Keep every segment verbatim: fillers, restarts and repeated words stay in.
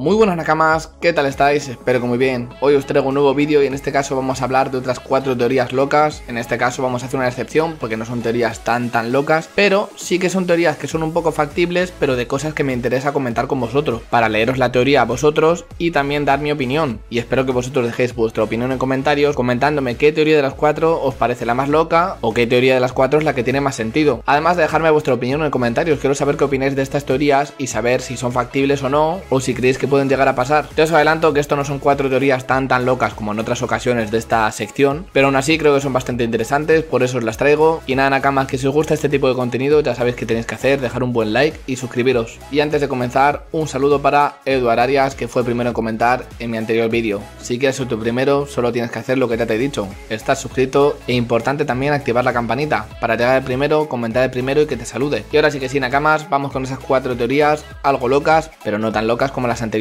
Muy buenas nakamas, ¿qué tal estáis? Espero que muy bien. Hoy os traigo un nuevo vídeo y en este caso vamos a hablar de otras cuatro teorías locas. En este caso vamos a hacer una excepción porque no son teorías tan tan locas, pero sí que son teorías que son un poco factibles, pero de cosas que me interesa comentar con vosotros, para leeros la teoría a vosotros y también dar mi opinión. Y espero que vosotros dejéis vuestra opinión en comentarios comentándome qué teoría de las cuatro os parece la más loca o qué teoría de las cuatro es la que tiene más sentido. Además de dejarme vuestra opinión en comentarios, quiero saber qué opináis de estas teorías y saber si son factibles o no, o si creéis que pueden llegar a pasar. Te os adelanto que esto no son cuatro teorías tan tan locas como en otras ocasiones de esta sección, pero aún así creo que son bastante interesantes, por eso os las traigo. Y nada nakamas, que si os gusta este tipo de contenido ya sabéis que tenéis que hacer, dejar un buen like y suscribiros. Y antes de comenzar, un saludo para Eduard Arias, que fue el primero en comentar en mi anterior vídeo. Si quieres ser tu primero, solo tienes que hacer lo que ya te he dicho, estar suscrito e importante también activar la campanita para llegar el primero, comentar el primero y que te salude. Y ahora sí que sí nakamas, vamos con esas cuatro teorías, algo locas, pero no tan locas como las anteriores.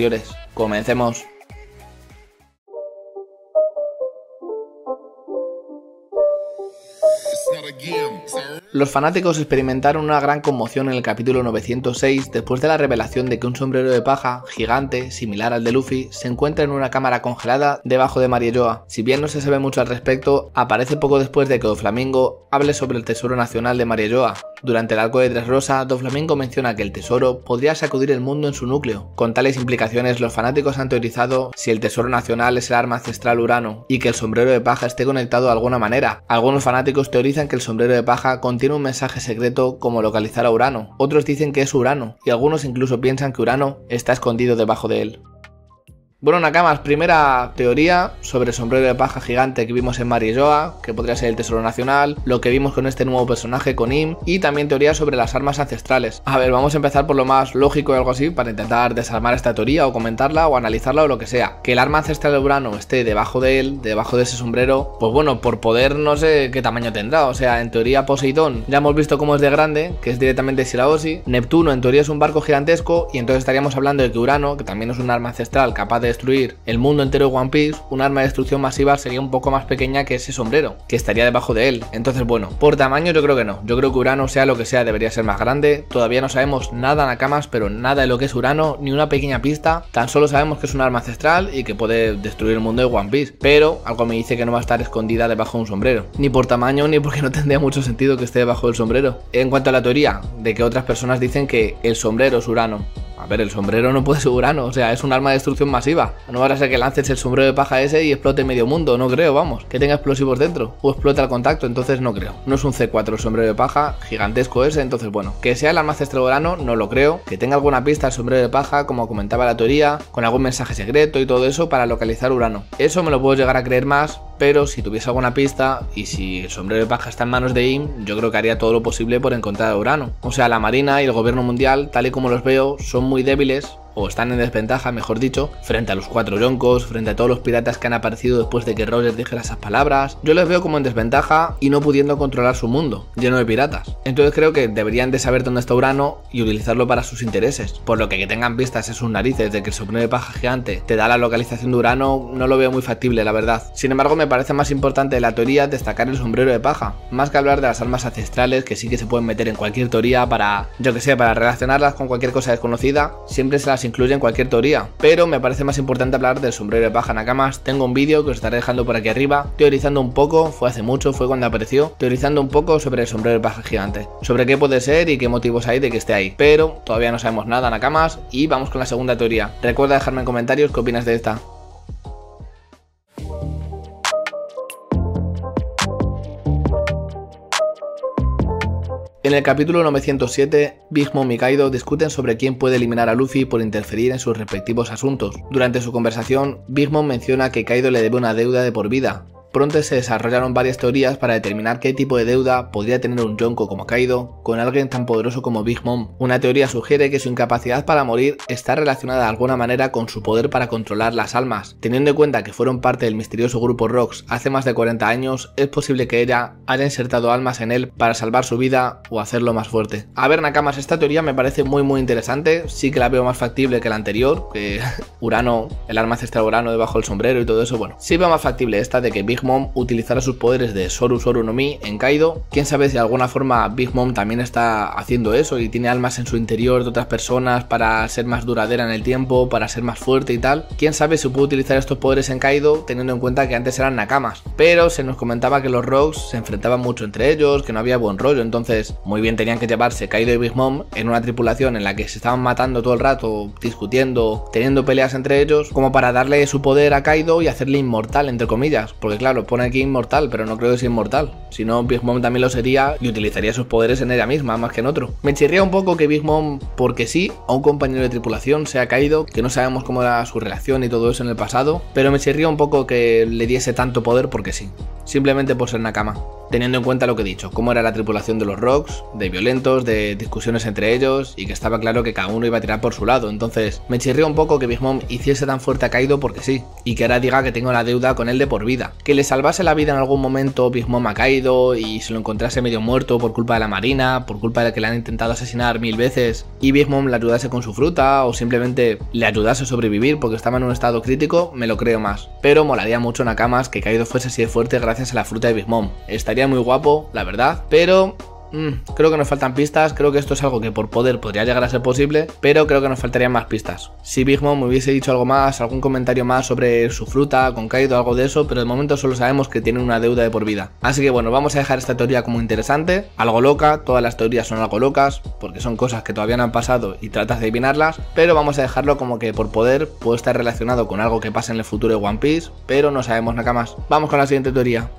Comencemos. Los fanáticos experimentaron una gran conmoción en el capítulo novecientos seis después de la revelación de que un sombrero de paja gigante, similar al de Luffy, se encuentra en una cámara congelada debajo de Marie Joa. Si bien no se sabe mucho al respecto, aparece poco después de que Doflamingo hable sobre el tesoro nacional de Marie Joa. Durante el arco de Dressrosa, Doflamingo menciona que el tesoro podría sacudir el mundo en su núcleo. Con tales implicaciones, los fanáticos han teorizado si el tesoro nacional es el arma ancestral Urano y que el sombrero de paja esté conectado de alguna manera. Algunos fanáticos teorizan que el sombrero de paja contiene un mensaje secreto como localizar a Urano, otros dicen que es Urano y algunos incluso piensan que Urano está escondido debajo de él. Bueno nakamas, primera teoría sobre el sombrero de paja gigante que vimos en Marie Joa, que podría ser el tesoro nacional, lo que vimos con este nuevo personaje, con Im, y también teoría sobre las armas ancestrales. A ver, vamos a empezar por lo más lógico y algo así para intentar desarmar esta teoría o comentarla o analizarla o lo que sea. Que el arma ancestral de Urano esté debajo de él, debajo de ese sombrero, pues bueno, por poder no sé qué tamaño tendrá, o sea, en teoría Poseidón, ya hemos visto cómo es de grande, que es directamente Shiraoshi. Neptuno en teoría es un barco gigantesco y entonces estaríamos hablando de que Urano, que también es un arma ancestral capaz de destruir el mundo entero de One Piece, un arma de destrucción masiva sería un poco más pequeña que ese sombrero, que estaría debajo de él. Entonces bueno, por tamaño yo creo que no, yo creo que Urano, sea lo que sea, debería ser más grande. Todavía no sabemos nada nakamas, pero nada de lo que es Urano, ni una pequeña pista, tan solo sabemos que es un arma ancestral y que puede destruir el mundo de One Piece, pero algo me dice que no va a estar escondida debajo de un sombrero, ni por tamaño ni porque no tendría mucho sentido que esté debajo del sombrero. En cuanto a la teoría de que otras personas dicen que el sombrero es Urano, a ver, el sombrero no puede ser Urano, o sea, es un arma de destrucción masiva. No va a ser que lances el sombrero de paja ese y explote medio mundo, no creo, vamos, que tenga explosivos dentro o explota al contacto, entonces no creo. No es un C cuatro el sombrero de paja gigantesco ese, entonces bueno, que sea el arma ancestral Urano no lo creo. Que tenga alguna pista el sombrero de paja, como comentaba la teoría, con algún mensaje secreto y todo eso para localizar Urano, eso me lo puedo llegar a creer más. Pero si tuviese alguna pista y si el sombrero de paja está en manos de Im, yo creo que haría todo lo posible por encontrar a Urano. O sea, la Marina y el gobierno mundial, tal y como los veo, son muy débiles, o están en desventaja, mejor dicho, frente a los cuatro yonkos, frente a todos los piratas que han aparecido después de que Roger dijera esas palabras. Yo les veo como en desventaja y no pudiendo controlar su mundo, lleno de piratas. Entonces creo que deberían de saber dónde está Urano y utilizarlo para sus intereses. Por lo que que tengan vistas en sus narices de que el sombrero de paja gigante te da la localización de Urano, no lo veo muy factible, la verdad. Sin embargo, me parece más importante de la teoría destacar el sombrero de paja, más que hablar de las armas ancestrales, que sí que se pueden meter en cualquier teoría para, yo que sé, para relacionarlas con cualquier cosa desconocida, siempre se las incluye en cualquier teoría, pero me parece más importante hablar del sombrero de paja nakamas. Tengo un vídeo que os estaré dejando por aquí arriba, teorizando un poco, fue hace mucho, fue cuando apareció, teorizando un poco sobre el sombrero de paja gigante, sobre qué puede ser y qué motivos hay de que esté ahí, pero todavía no sabemos nada nakamas. Y vamos con la segunda teoría, recuerda dejarme en comentarios qué opinas de esta. En el capítulo novecientos siete, Big Mom y Kaido discuten sobre quién puede eliminar a Luffy por interferir en sus respectivos asuntos. Durante su conversación, Big Mom menciona que Kaido le debe una deuda de por vida. Pronto se desarrollaron varias teorías para determinar qué tipo de deuda podría tener un yonko como Kaido con alguien tan poderoso como Big Mom. Una teoría sugiere que su incapacidad para morir está relacionada de alguna manera con su poder para controlar las almas. Teniendo en cuenta que fueron parte del misterioso grupo Rocks hace más de cuarenta años, es posible que ella haya insertado almas en él para salvar su vida o hacerlo más fuerte. A ver nakamas, esta teoría me parece muy muy interesante, sí que la veo más factible que la anterior, que Urano, el arma ancestral Urano debajo del sombrero y todo eso, bueno, sí veo más factible esta de que Big Big Mom utilizará sus poderes de Soru Soru no Mi en Kaido. Quién sabe si de alguna forma Big Mom también está haciendo eso y tiene almas en su interior de otras personas para ser más duradera en el tiempo, para ser más fuerte y tal. Quién sabe si puede utilizar estos poderes en Kaido, teniendo en cuenta que antes eran nakamas, pero se nos comentaba que los Rocks se enfrentaban mucho entre ellos, que no había buen rollo. Entonces muy bien tenían que llevarse Kaido y Big Mom en una tripulación en la que se estaban matando todo el rato, discutiendo, teniendo peleas entre ellos, como para darle su poder a Kaido y hacerle inmortal, entre comillas, porque claro, pone aquí inmortal, pero no creo que sea inmortal, si no Big Mom también lo sería y utilizaría sus poderes en ella misma más que en otro. Me chirría un poco que Big Mom, porque sí, a un compañero de tripulación sea Kaido, que no sabemos cómo era su relación y todo eso en el pasado, pero me chirría un poco que le diese tanto poder porque sí, simplemente por ser nakama, teniendo en cuenta lo que he dicho, cómo era la tripulación de los Rocks, de violentos, de discusiones entre ellos, y que estaba claro que cada uno iba a tirar por su lado. Entonces me chirría un poco que Big Mom hiciese tan fuerte a Kaido porque sí, y que ahora diga que tengo la deuda con él de por vida, que le salvase la vida en algún momento Big Mom a Kaido y se lo encontrase medio muerto por culpa de la marina, por culpa de que le han intentado asesinar mil veces, y Big Mom le ayudase con su fruta o simplemente le ayudase a sobrevivir porque estaba en un estado crítico, me lo creo más. Pero molaría mucho, nakamas, que Kaido fuese así de fuerte gracias a la fruta de Big Mom. Estaría muy guapo, la verdad, pero... Mm, creo que nos faltan pistas, creo que esto es algo que por poder podría llegar a ser posible, pero creo que nos faltarían más pistas. Si Big Mom me hubiese dicho algo más, algún comentario más sobre su fruta, con Kaido, algo de eso, pero de momento solo sabemos que tienen una deuda de por vida. Así que bueno, vamos a dejar esta teoría como interesante, algo loca, todas las teorías son algo locas, porque son cosas que todavía no han pasado y tratas de adivinarlas, pero vamos a dejarlo como que por poder puede estar relacionado con algo que pasa en el futuro de One Piece, pero no sabemos nada más. Vamos con la siguiente teoría.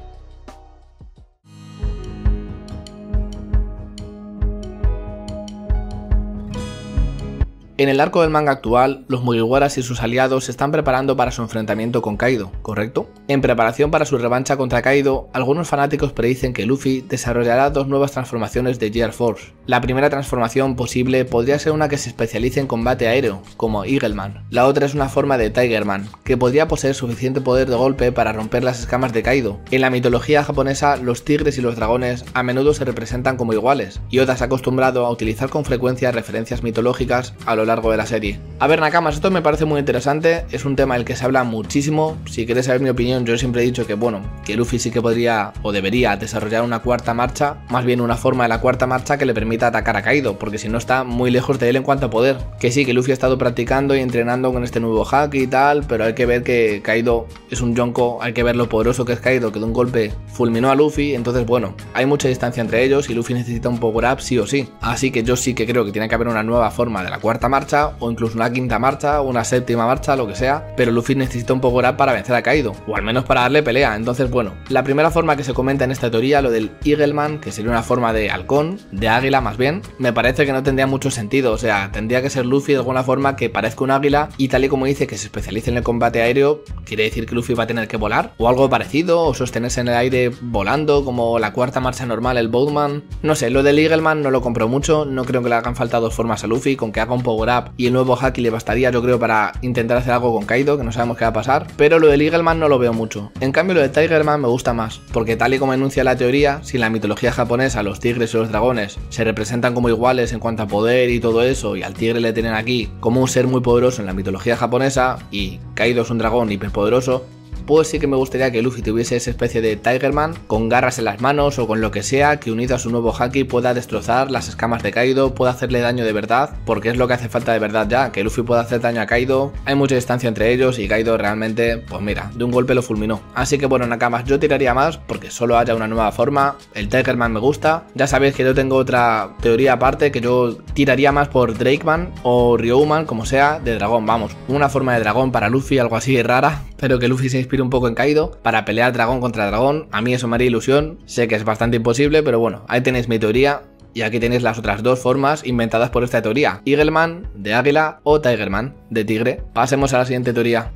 En el arco del manga actual, los Mugiwaras y sus aliados se están preparando para su enfrentamiento con Kaido, ¿correcto? En preparación para su revancha contra Kaido, algunos fanáticos predicen que Luffy desarrollará dos nuevas transformaciones de Gear Force. La primera transformación posible podría ser una que se especialice en combate aéreo, como Eagleman. La otra es una forma de Tigerman, que podría poseer suficiente poder de golpe para romper las escamas de Kaido. En la mitología japonesa, los tigres y los dragones a menudo se representan como iguales, y Oda se ha acostumbrado a utilizar con frecuencia referencias mitológicas a lo largo largo de la serie. A ver, nakamas, esto me parece muy interesante, es un tema del que se habla muchísimo. Si queréis saber mi opinión, yo siempre he dicho que bueno, que Luffy sí que podría o debería desarrollar una cuarta marcha, más bien una forma de la cuarta marcha que le permita atacar a Kaido, porque si no está muy lejos de él en cuanto a poder. Que sí, que Luffy ha estado practicando y entrenando con este nuevo hack y tal, pero hay que ver que Kaido es un yonko, hay que ver lo poderoso que es Kaido, que de un golpe fulminó a Luffy, entonces bueno, hay mucha distancia entre ellos y Luffy necesita un power up sí o sí. Así que yo sí que creo que tiene que haber una nueva forma de la cuarta marcha, o incluso una quinta marcha, una séptima marcha, lo que sea, pero Luffy necesita un power up para vencer a Kaido, o al menos para darle pelea. Entonces bueno, la primera forma que se comenta en esta teoría, lo del Eagleman, que sería una forma de halcón, de águila más bien, me parece que no tendría mucho sentido. O sea, tendría que ser Luffy de alguna forma que parezca un águila, y tal y como dice que se especialice en el combate aéreo, quiere decir que Luffy va a tener que volar, o algo parecido, o sostenerse en el aire volando, como la cuarta marcha normal, el Bowman. No sé, lo del Eagleman no lo compro mucho, no creo que le hagan falta dos formas a Luffy, con que haga un power y el nuevo haki le bastaría, yo creo, para intentar hacer algo con Kaido, que no sabemos qué va a pasar. Pero lo del Eagleman no lo veo mucho. En cambio, lo de Tigerman me gusta más, porque tal y como enuncia la teoría, si en la mitología japonesa los tigres y los dragones se representan como iguales en cuanto a poder y todo eso, y al tigre le tienen aquí como un ser muy poderoso en la mitología japonesa, y Kaido es un dragón hiperpoderoso, pues sí que me gustaría que Luffy tuviese esa especie de Tigerman con garras en las manos o con lo que sea, que unido a su nuevo haki pueda destrozar las escamas de Kaido, pueda hacerle daño de verdad, porque es lo que hace falta de verdad ya, que Luffy pueda hacer daño a Kaido. Hay mucha distancia entre ellos y Kaido realmente, pues mira, de un golpe lo fulminó. Así que bueno, nakamas, yo tiraría más porque solo haya una nueva forma. El Tigerman me gusta. Ya sabéis que yo tengo otra teoría aparte, que yo tiraría más por Drake Man o Ryohuman, como sea, de dragón, vamos, una forma de dragón para Luffy, algo así rara, pero que Luffy se inspire un poco en Kaido para pelear dragón contra dragón. A mí eso me haría ilusión, sé que es bastante imposible, pero bueno, ahí tenéis mi teoría y aquí tenéis las otras dos formas inventadas por esta teoría, Eagleman de águila o Tigerman de tigre. Pasemos a la siguiente teoría.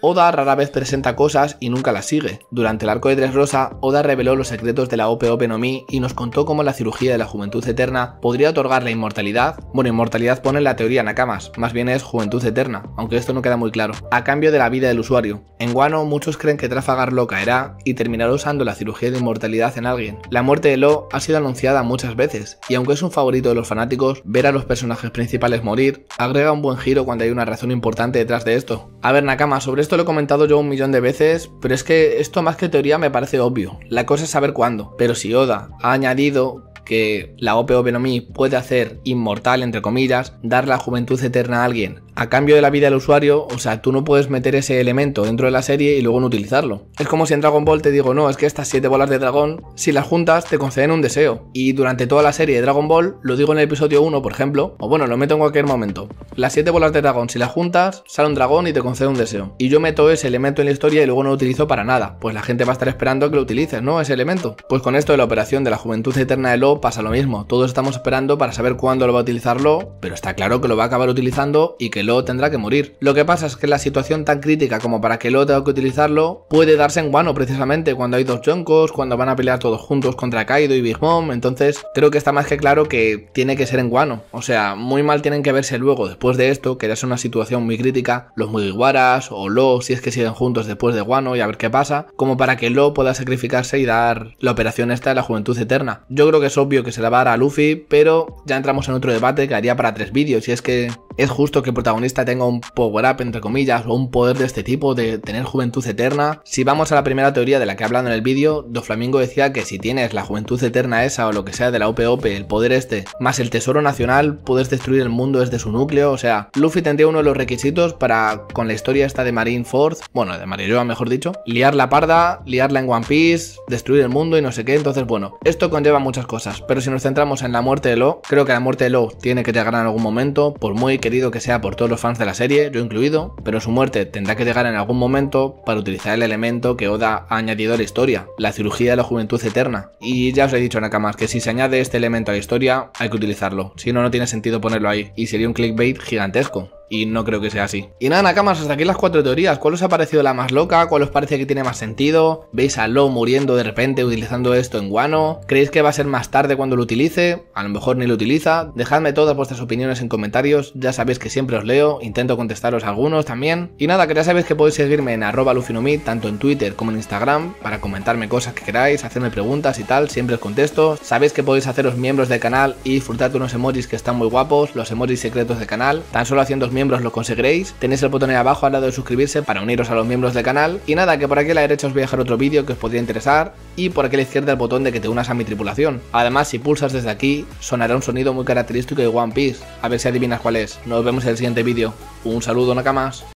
Oda rara vez presenta cosas y nunca las sigue. Durante el arco de Dressrosa, Oda reveló los secretos de la Ope Ope no Mi y nos contó cómo la cirugía de la juventud eterna podría otorgar la inmortalidad. Bueno, inmortalidad pone la teoría Nakamas, más bien es juventud eterna, aunque esto no queda muy claro, a cambio de la vida del usuario. En Wano, muchos creen que Trafalgar Law caerá y terminará usando la cirugía de inmortalidad en alguien. La muerte de Law ha sido anunciada muchas veces, y aunque es un favorito de los fanáticos, ver a los personajes principales morir agrega un buen giro cuando hay una razón importante detrás de esto. A ver, Nakama, sobre esto lo he comentado yo un millón de veces, pero es que esto más que teoría me parece obvio. La cosa es saber cuándo, pero si Oda ha añadido que la Ope Ope no Mi puede hacer inmortal, entre comillas, dar la juventud eterna a alguien a cambio de la vida del usuario, o sea, tú no puedes meter ese elemento dentro de la serie y luego no utilizarlo. Es como si en Dragon Ball te digo, no, es que estas siete bolas de dragón, si las juntas, te conceden un deseo. Y durante toda la serie de Dragon Ball, lo digo en el episodio uno, por ejemplo, o bueno, lo meto en cualquier momento. Las siete bolas de dragón, si las juntas, sale un dragón y te concede un deseo. Y yo meto ese elemento en la historia y luego no lo utilizo para nada. Pues la gente va a estar esperando que lo utilices, ¿no? Ese elemento. Pues con esto de la operación de la juventud eterna de Law pasa lo mismo, todos estamos esperando para saber cuándo lo va a utilizar Law, pero está claro que lo va a acabar utilizando y que Law tendrá que morir. Lo que pasa es que la situación tan crítica como para que Law tenga que utilizarlo puede darse en Wano, precisamente cuando hay dos Yonkos, cuando van a pelear todos juntos contra Kaido y Big Mom. Entonces creo que está más que claro que tiene que ser en Wano, o sea, muy mal tienen que verse luego después de esto, que ya es una situación muy crítica, los Mugiwaras o Law si es que siguen juntos después de Wano y a ver qué pasa, como para que Law pueda sacrificarse y dar la operación esta de la juventud eterna. Yo creo que es obvio que se la va a dar a Luffy, pero ya entramos en otro debate que haría para tres vídeos, y es que es justo que el protagonista tenga un power-up, entre comillas, o un poder de este tipo, de tener juventud eterna. Si vamos a la primera teoría de la que he hablado en el vídeo, Doflamingo decía que si tienes la juventud eterna esa o lo que sea de la Ope Ope, el poder este, más el tesoro nacional, puedes destruir el mundo desde su núcleo. O sea, Luffy tendría uno de los requisitos para, con la historia esta de Marineford, bueno, de Marie Joa mejor dicho, liar la parda, liarla en One Piece, destruir el mundo y no sé qué. Entonces, bueno, esto conlleva muchas cosas, pero si nos centramos en la muerte de Law, creo que la muerte de Law tiene que llegar en algún momento, por muy que querido que sea por todos los fans de la serie, yo incluido, pero su muerte tendrá que llegar en algún momento para utilizar el elemento que Oda ha añadido a la historia, la cirugía de la juventud eterna. Y ya os he dicho, Nakamas, que si se añade este elemento a la historia hay que utilizarlo, si no, no tiene sentido ponerlo ahí y sería un clickbait gigantesco. Y no creo que sea así. Y nada, Nakamas, hasta aquí las cuatro teorías. ¿Cuál os ha parecido la más loca? ¿Cuál os parece que tiene más sentido? ¿Veis a Law muriendo de repente utilizando esto en Wano? ¿Creéis que va a ser más tarde cuando lo utilice? A lo mejor ni lo utiliza. Dejadme todas vuestras opiniones en comentarios. Ya sabéis que siempre os leo. Intento contestaros algunos también. Y nada, que ya sabéis que podéis seguirme en arroba lufinomi, tanto en Twitter como en Instagram, para comentarme cosas que queráis, hacerme preguntas y tal. Siempre os contesto. Sabéis que podéis haceros miembros del canal y disfrutar de unos emojis que están muy guapos, los emojis secretos del canal. Tan solo haciendo miembros lo conseguiréis. Tenéis el botón ahí abajo al lado de suscribirse para uniros a los miembros del canal. Y nada, que por aquí a la derecha os voy a dejar otro vídeo que os podría interesar y por aquí a la izquierda el botón de que te unas a mi tripulación. Además, si pulsas desde aquí sonará un sonido muy característico de One Piece, a ver si adivinas cuál es. Nos vemos en el siguiente vídeo. Un saludo, Nakamas.